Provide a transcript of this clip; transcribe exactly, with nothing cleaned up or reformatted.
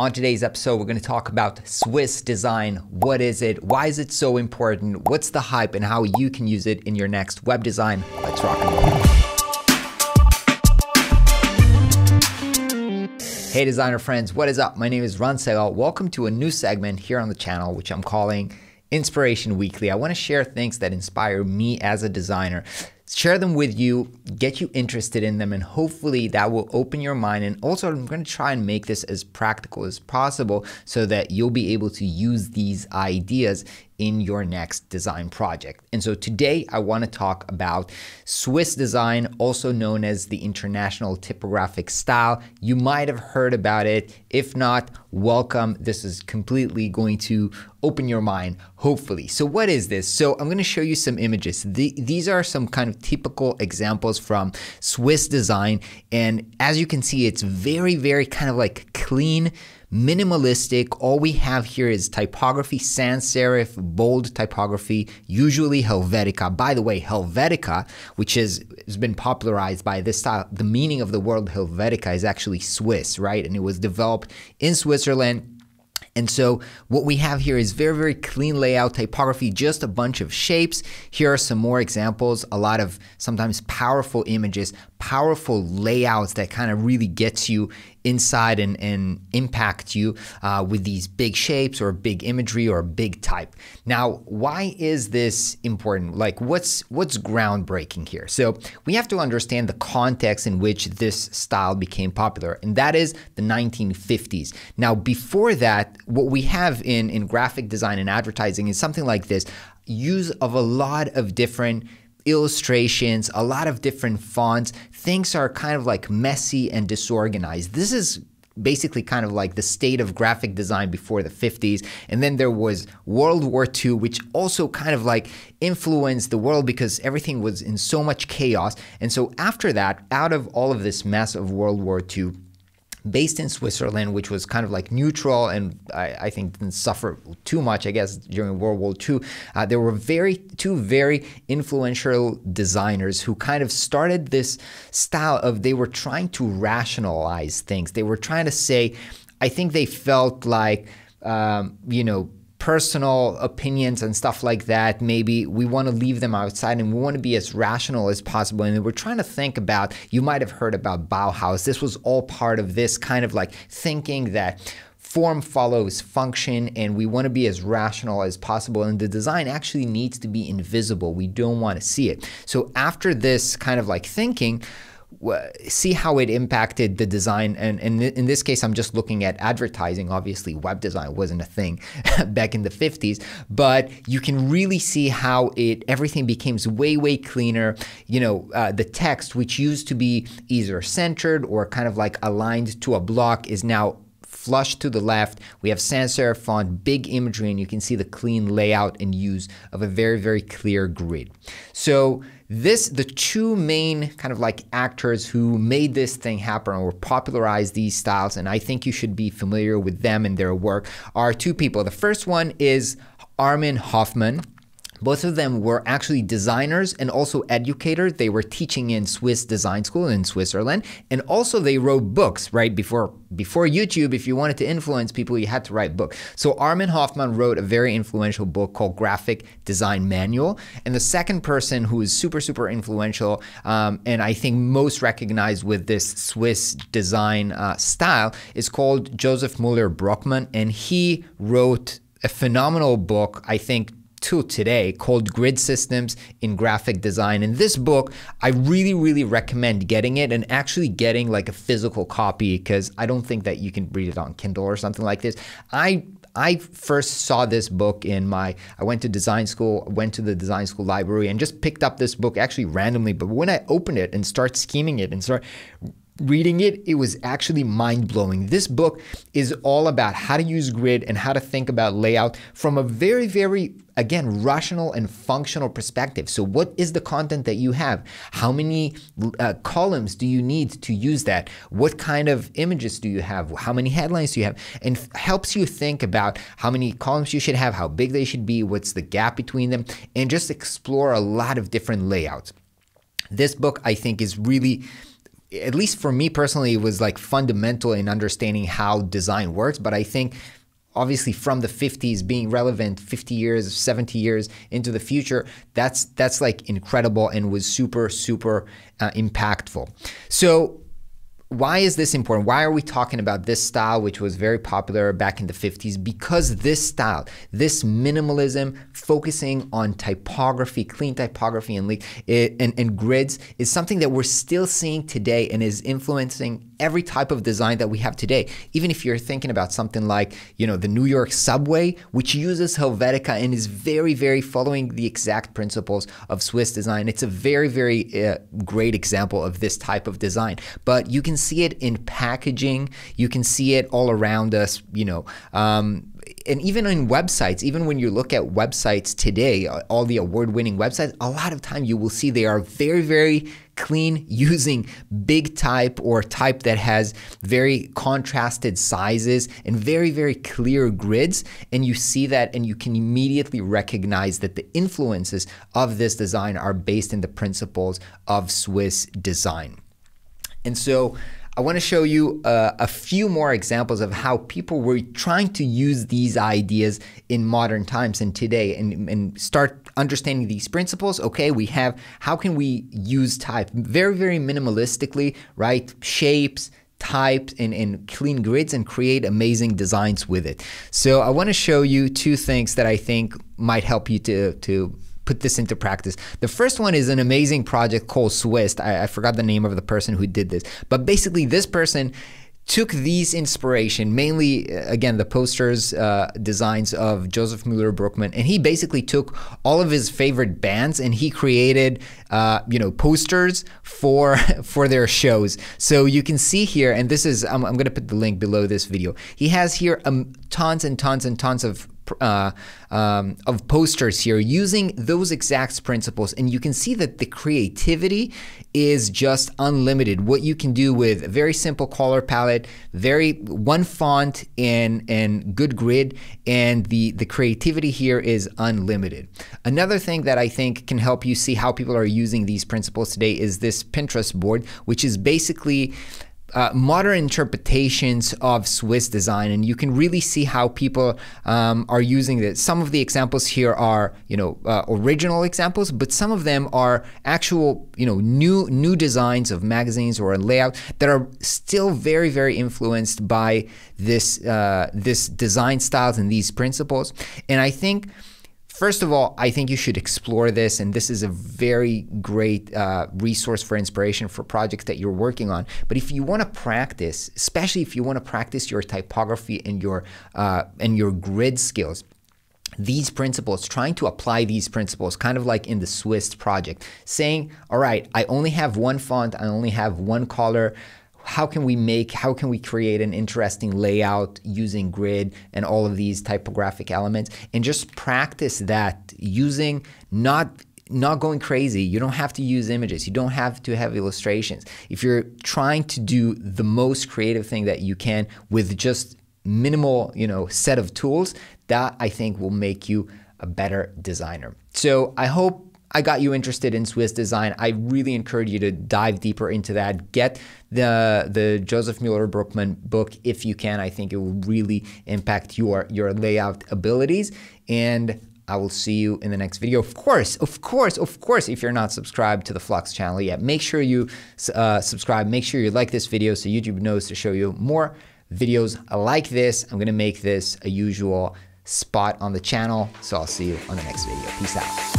On today's episode, we're going to talk about Swiss design. What is it? Why is it so important? What's the hype and how you can use it in your next web design? Let's rock and roll. Hey designer friends, what is up? My name is Ransel. Welcome to a new segment here on the channel, which I'm calling Inspiration Weekly. I want to share things that inspire me as a designer, share them with you, get you interested in them, and hopefully that will open your mind. And also I'm going to try and make this as practical as possible so that you'll be able to use these ideas in your next design project. And so today I want to talk about Swiss design, also known as the international typographic style. You might have heard about it. If not, welcome. This is completely going to open your mind, hopefully. So what is this? So I'm going to show you some images. The, these are some kind of typical examples from Swiss design. And as you can see, it's very, very kind of like clean, minimalistic. All we have here is typography, sans serif, bold typography, usually Helvetica. By the way, Helvetica, which is, has been popularized by this style, the meaning of the word Helvetica is actually Swiss, right? And it was developed in Switzerland. And so what we have here is very, very clean layout, typography, just a bunch of shapes. Here are some more examples, a lot of sometimes powerful images, powerful layouts that kind of really gets you inside and, and impact you uh, with these big shapes or big imagery or big type. Now, why is this important? Like what's, what's groundbreaking here? So we have to understand the context in which this style became popular, and that is the nineteen fifties. Now, before that, what we have in, in graphic design and advertising is something like this, use of a lot of different illustrations, a lot of different fonts. Things are kind of like messy and disorganized. This is basically kind of like the state of graphic design before the fifties. And then there was World War Two, which also kind of like influenced the world because everything was in so much chaos. And so after that, out of all of this mess of World War Two, based in Switzerland, which was kind of like neutral and I, I think didn't suffer too much, I guess, during World War Two. Uh, there were very two very influential designers who kind of started this style of they were trying to rationalize things. They were trying to say, I think they felt like, um, you know, personal opinions and stuff like that, maybe we want to leave them outside and we want to be as rational as possible. And we're trying to think about, you might have heard about Bauhaus. This was all part of this kind of like thinking that form follows function and we want to be as rational as possible. And the design actually needs to be invisible. We don't want to see it. So after this kind of like thinking, see how it impacted the design. And, and in this case, I'm just looking at advertising. Obviously, web design wasn't a thing back in the fifties, but you can really see how it everything becomes way, way cleaner. You know, uh, the text, which used to be either centered or kind of like aligned to a block, is now flush to the left. We have sans serif font, big imagery, and you can see the clean layout and use of a very, very clear grid. So this, the two main kind of like actors who made this thing happen or popularized these styles, and I think you should be familiar with them and their work, are two people. The first one is Armin Hofmann. Both of them were actually designers and also educators. They were teaching in Swiss design school in Switzerland. And also they wrote books, right? Before before YouTube, if you wanted to influence people, you had to write books. So Armin Hofmann wrote a very influential book called Graphic Design Manual. And the second person who is super, super influential um, and I think most recognized with this Swiss design uh, style is called Josef Müller-Brockmann. And he wrote a phenomenal book, I think, till today called Grid Systems in Graphic Design. And this book, I really, really recommend getting it and actually getting like a physical copy because I don't think that you can read it on Kindle or something like this. I I first saw this book in my, I went to design school, went to the design school library and just picked up this book actually randomly. But when I opened it and started scheming it and start reading it, it was actually mind-blowing. This book is all about how to use grid and how to think about layout from a very, very, again, rational and functional perspective. So what is the content that you have? How many uh, columns do you need to use that? What kind of images do you have? How many headlines do you have? And helps you think about how many columns you should have, how big they should be, what's the gap between them, and just explore a lot of different layouts. This book, I think, is really at least for me personally, it was like fundamental in understanding how design works. But I think obviously from the fifties being relevant fifty years, seventy years into the future, that's that's like incredible and was super, super uh, impactful. So why is this important? Why are we talking about this style, which was very popular back in the fifties? Because this style, this minimalism, focusing on typography, clean typography and, leak, it, and, and grids is something that we're still seeing today and is influencing every type of design that we have today. Even if you're thinking about something like, you know, the New York subway, which uses Helvetica and is very, very following the exact principles of Swiss design. It's a very, very uh, great example of this type of design. But you can see it in packaging. You can see it all around us, you know, um, and even in websites. Even when you look at websites today, all the award-winning websites, a lot of time you will see they are very, very clean, using big type or type that has very contrasted sizes and very, very clear grids. And you see that and you can immediately recognize that the influences of this design are based in the principles of Swiss design. And so I want to show you uh, a few more examples of how people were trying to use these ideas in modern times and today, and, and start understanding these principles. Okay, we have, how can we use type very, very minimalistically, right? Shapes, types, and, and clean grids, and create amazing designs with it. So I want to show you two things that I think might help you to, to put this into practice. The first one is an amazing project called Swissted. I, I forgot the name of the person who did this, but basically this person took these inspiration, mainly, again, the posters, uh, designs of Josef Müller-Brockmann, and he basically took all of his favorite bands and he created, uh, you know, posters for for their shows. So you can see here, and this is, I'm, I'm gonna put the link below this video. He has here um, tons and tons and tons of Uh, um, of posters here using those exact principles, and you can see that the creativity is just unlimited. What you can do with a very simple color palette, very one font and and good grid, and the the creativity here is unlimited. Another thing that I think can help you see how people are using these principles today is this Pinterest board, which is basically Uh, modern interpretations of Swiss design, and you can really see how people um, are using it. Some of the examples here are, you know, uh, original examples, but some of them are actual, you know, new new designs of magazines or a layout that are still very, very influenced by this uh, this design styles and these principles. And I think, first of all, I think you should explore this, and this is a very great uh, resource for inspiration for projects that you're working on. But if you want to practice, especially if you want to practice your typography and your uh, and your grid skills, these principles, trying to apply these principles, kind of like in the Swiss project, saying, all right, I only have one font, I only have one color. How can we make, how can we create an interesting layout using grid and all of these typographic elements, and just practice that using, not not going crazy. You don't have to use images. You don't have to have illustrations. If you're trying to do the most creative thing that you can with just minimal, you know, set of tools, that I think will make you a better designer. So I hope I got you interested in Swiss design. I really encourage you to dive deeper into that. Get the the Josef Müller-Brockmann book if you can. I think it will really impact your, your layout abilities. And I will see you in the next video. Of course, of course, of course, if you're not subscribed to the Flux channel yet, make sure you uh, subscribe. Make sure you like this video so YouTube knows to show you more videos like this. I'm gonna make this a usual spot on the channel. So I'll see you on the next video. Peace out.